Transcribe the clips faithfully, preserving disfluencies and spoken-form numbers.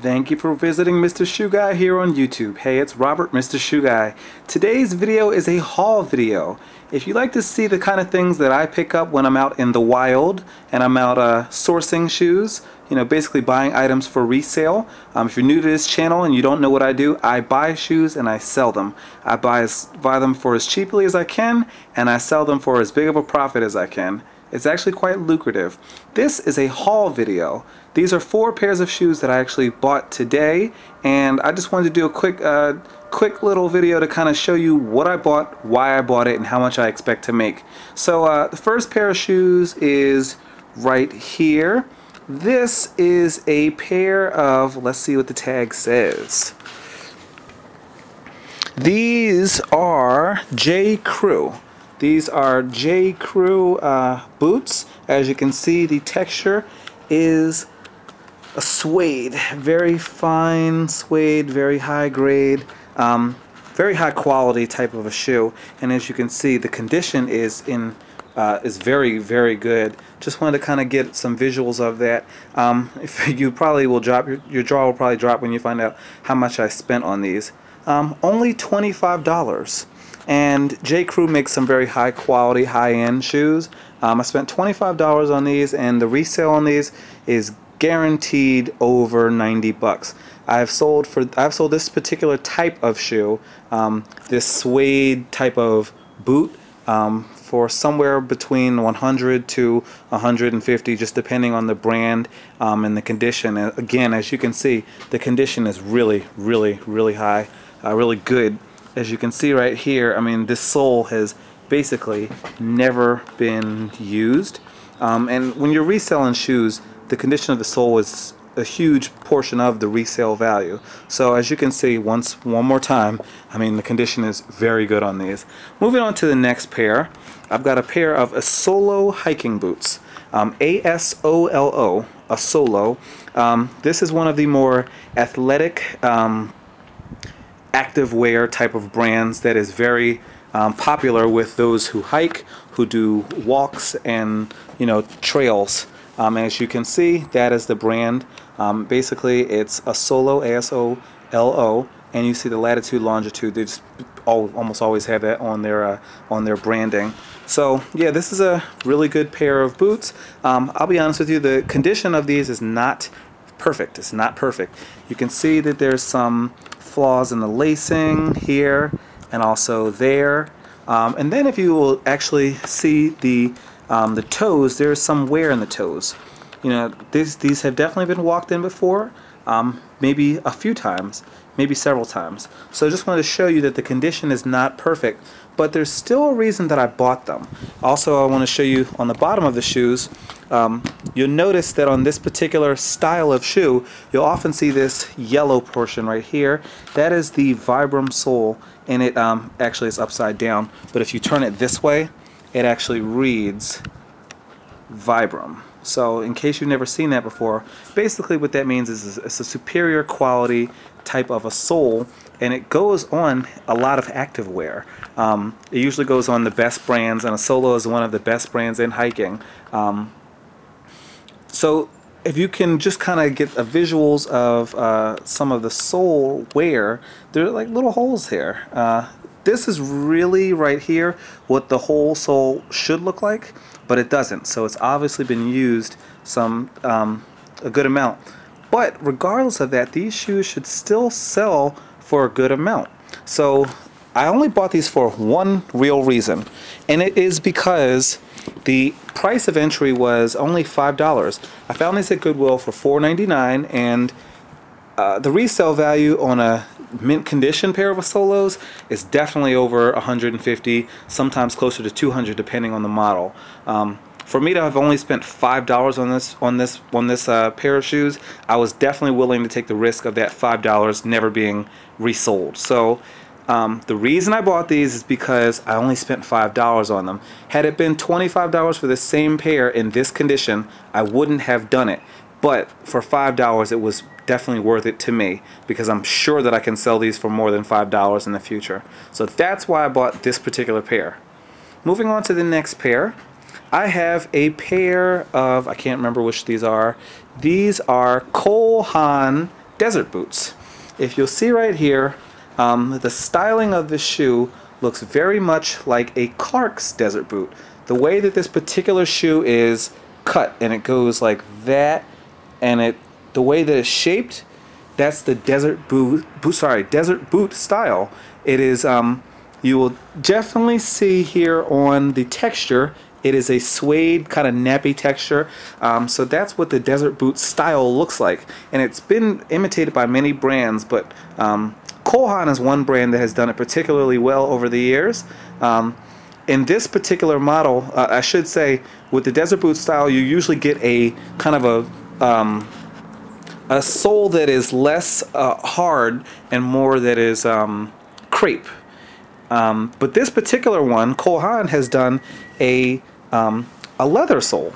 Thank you for visiting Mister Shoe Guy here on YouTube. Hey, it's Robert, Mister Shoe Guy. Today's video is a haul video. If you like to see the kind of things that I pick up when I'm out in the wild and I'm out uh, sourcing shoes, you know, basically buying items for resale. Um, if you're new to this channel and you don't know what I do, I buy shoes and I sell them. I buy, buy them for as cheaply as I can, and I sell them for as big of a profit as I can. It's actually quite lucrative. This is a haul video. These are four pairs of shoes that I actually bought today, and I just wanted to do a quick uh, quick little video to kind of show you what I bought, why I bought it, and how much I expect to make. So uh, the first pair of shoes is right here. This is a pair of, let's see what the tag says. These are J.Crew. These are J.Crew uh, boots. As you can see, the texture is a suede, very fine suede, very high grade, um, very high quality type of a shoe. And as you can see, the condition is in uh, is very, very good. Just wanted to kind of get some visuals of that. Um, if you probably will drop your, your jaw will probably drop when you find out how much I spent on these. Um, only twenty-five dollars. And J.Crew makes some very high quality, high end shoes. Um, I spent twenty-five dollars on these, and the resale on these is guaranteed over ninety bucks. I've sold for I've sold this particular type of shoe, um, this suede type of boot, um, for somewhere between one hundred to one hundred fifty, just depending on the brand um, and the condition. And again, as you can see, the condition is really, really, really high, uh, really good. As you can see right here, I mean, this sole has basically never been used. Um, and when you're reselling shoes, the condition of the sole is a huge portion of the resale value. So as you can see, once one more time, I mean, the condition is very good on these. Moving on to the next pair, I've got a pair of Asolo hiking boots. Um, A S O L O, Asolo. Um, this is one of the more athletic, um, active wear type of brands that is very um, popular with those who hike, who do walks and, you know, trails. Um, and as you can see, that is the brand. Um, basically, it's Asolo, A S O L O, and you see the latitude, longitude. They just all, almost always have that on their uh, on their branding. So yeah, this is a really good pair of boots. Um, I'll be honest with you, the condition of these is not perfect. It's not perfect. You can see that there's some flaws in the lacing here and also there, um, and then if you will actually see the um, the toes, there's some wear in the toes. You know, these these have definitely been walked in before, um, maybe a few times, maybe several times. So I just wanted to show you that the condition is not perfect, but there's still a reason that I bought them. Also, I want to show you on the bottom of the shoes. Um, you'll notice that on this particular style of shoe, you'll often see this yellow portion right here. That is the Vibram sole, and it um, actually is upside down, but if you turn it this way, it actually reads Vibram. So in case you've never seen that before, basically what that means is it's a superior quality type of a sole, and it goes on a lot of activewear. Um, it usually goes on the best brands, and Asolo is one of the best brands in hiking. Um, So if you can just kind of get the visuals of uh, some of the sole wear, there are like little holes here. Uh, this is really right here what the whole sole should look like, but it doesn't. So it's obviously been used some um, a good amount. But regardless of that, these shoes should still sell for a good amount. So I only bought these for one real reason, and it is because the price of entry was only five dollars. I found these at Goodwill for four ninety-nine, and uh, the resale value on a mint condition pair of Asolos is definitely over one hundred fifty, sometimes closer to two hundred depending on the model. Um, for me to have only spent five dollars on this on this on this uh, pair of shoes, I was definitely willing to take the risk of that five dollars never being resold. So Um, the reason I bought these is because I only spent five dollars on them. Had it been twenty-five dollars for the same pair in this condition, I wouldn't have done it. But for five dollars, it was definitely worth it to me, because I'm sure that I can sell these for more than five dollars in the future. So that's why I bought this particular pair. Moving on to the next pair, I have a pair of, I can't remember which these are. These are Cole Haan desert boots. If you'll see right here, um, the styling of this shoe looks very much like a Clarks desert boot. The way that this particular shoe is cut, and it goes like that, and it the way that it's shaped, that's the desert boot, boot sorry, desert boot style. It is, um, you will definitely see here on the texture, it is a suede kind of nappy texture, um, so that's what the desert boot style looks like, and it's been imitated by many brands, but um, Cole Haan is one brand that has done it particularly well over the years. Um, in this particular model, uh, I should say, with the desert boot style, you usually get a kind of a um, a sole that is less uh, hard and more that is um, crepe. Um, but this particular one, Cole Haan has done a um, a leather sole,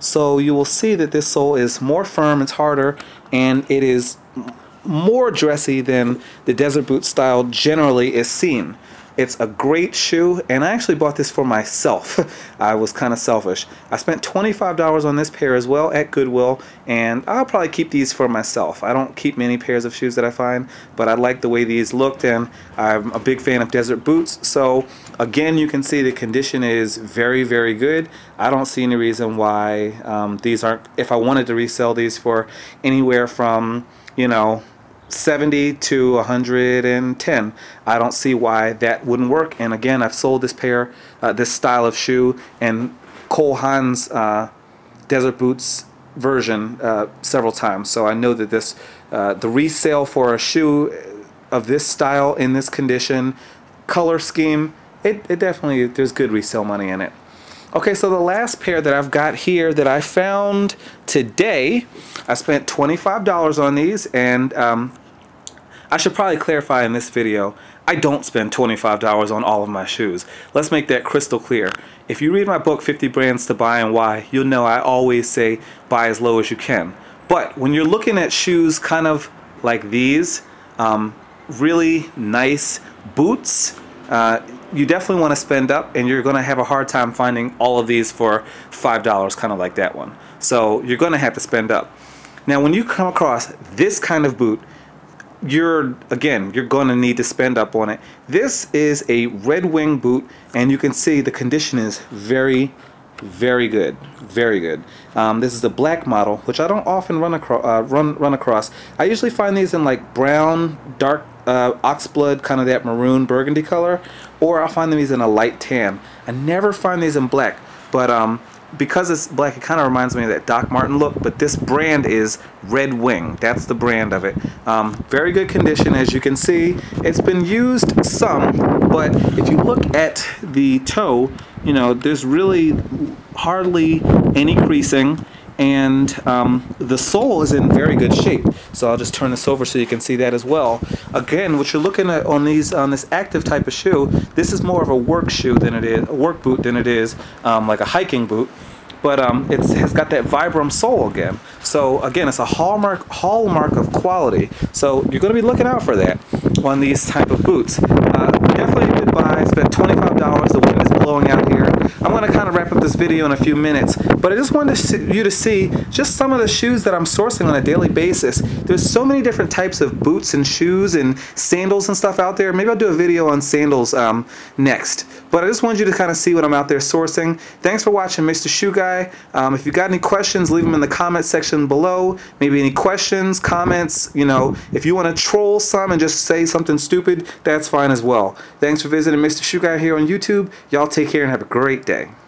so you will see that this sole is more firm, it's harder, and it is more dressy than the desert boot style generally is seen. It's a great shoe, and I actually bought this for myself. I was kind of selfish. I spent twenty-five dollars on this pair as well at Goodwill, and I'll probably keep these for myself. I don't keep many pairs of shoes that I find, but I like the way these looked, and I'm a big fan of desert boots. So again, you can see the condition is very, very good. I don't see any reason why um, these aren't, if I wanted to resell these for anywhere from, you know, seventy to one hundred ten. I don't see why that wouldn't work. And again, I've sold this pair, uh, this style of shoe, and Cole Haan's uh, desert boots version uh, several times. So I know that this, uh, the resale for a shoe of this style in this condition, color scheme, it, it definitely, there's good resale money in it. Okay, so the last pair that I've got here that I found today, I spent twenty-five dollars on these, and um, I should probably clarify in this video, I don't spend twenty-five dollars on all of my shoes. Let's make that crystal clear. If you read my book, fifty brands to Buy and Why, you'll know I always say buy as low as you can. But when you're looking at shoes kind of like these, um, really nice boots, uh, you definitely want to spend up, and you're going to have a hard time finding all of these for five dollars, kind of like that one. So you're going to have to spend up. Now when you come across this kind of boot, you're, again, you're going to need to spend up on it. This is a Red Wing boot, and you can see the condition is very, very good, very good. Um, this is the black model, which I don't often run across. Uh, run, run across. I usually find these in like brown, dark, Uh, oxblood, kind of that maroon burgundy color, or I'll find these in a light tan. I never find these in black, but um, because it's black, it kind of reminds me of that Doc Marten look, but this brand is Red Wing. That's the brand of it. Um, very good condition, as you can see. It's been used some, but if you look at the toe, you know, there's really hardly any creasing, and um, the sole is in very good shape. So I'll just turn this over so you can see that as well. Again, what you're looking at on these, on this active type of shoe, this is more of a work shoe than it is, a work boot than it is um, like a hiking boot. But um, it's, it's got that Vibram sole again. So again, it's a hallmark hallmark of quality. So you're going to be looking out for that on these type of boots. Uh, definitely a good buy. Spent twenty-five dollars. The wind is blowing out here. I'm going to kind of wrap up this video in a few minutes, but I just wanted to see, you to see just some of the shoes that I'm sourcing on a daily basis. There's so many different types of boots and shoes and sandals and stuff out there. Maybe I'll do a video on sandals um, next, but I just wanted you to kind of see what I'm out there sourcing. Thanks for watching Mister Shoe Guy. Um, if you got any questions, leave them in the comment section below. Maybe any questions, comments, you know, if you want to troll some and just say something stupid, that's fine as well. Thanks for visiting Mister Shoe Guy here on YouTube. Y'all take care and have a great day.